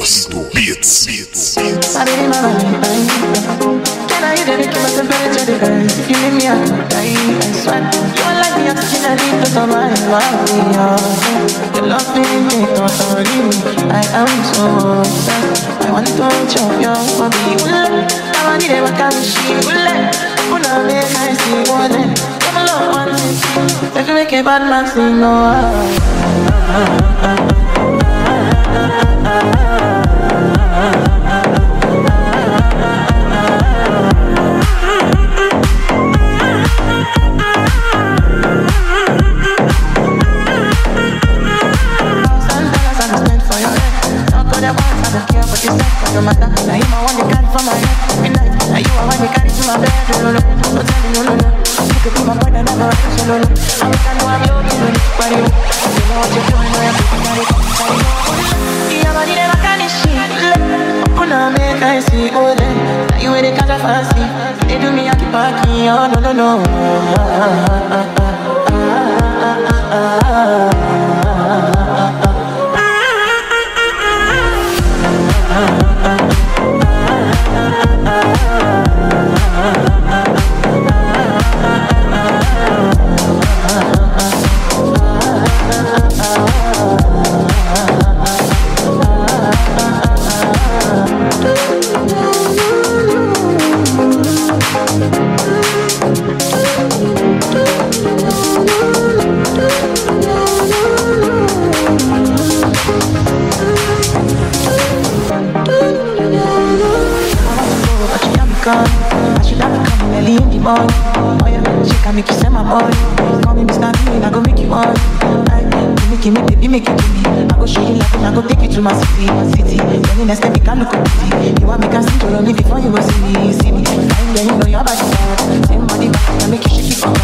Beats. Can I get it? Keep my temperature different. If you leave me, I can die, I swear. You are like the oxygen I need to survive. You love me, don't worry me. I am so obsessed. I want to touch your body. I need it, what can she pull up the nice morning. Come along, one thing. If you make a bad man sing, no. Before you go see me, you know your body, same body, I make you shake it up.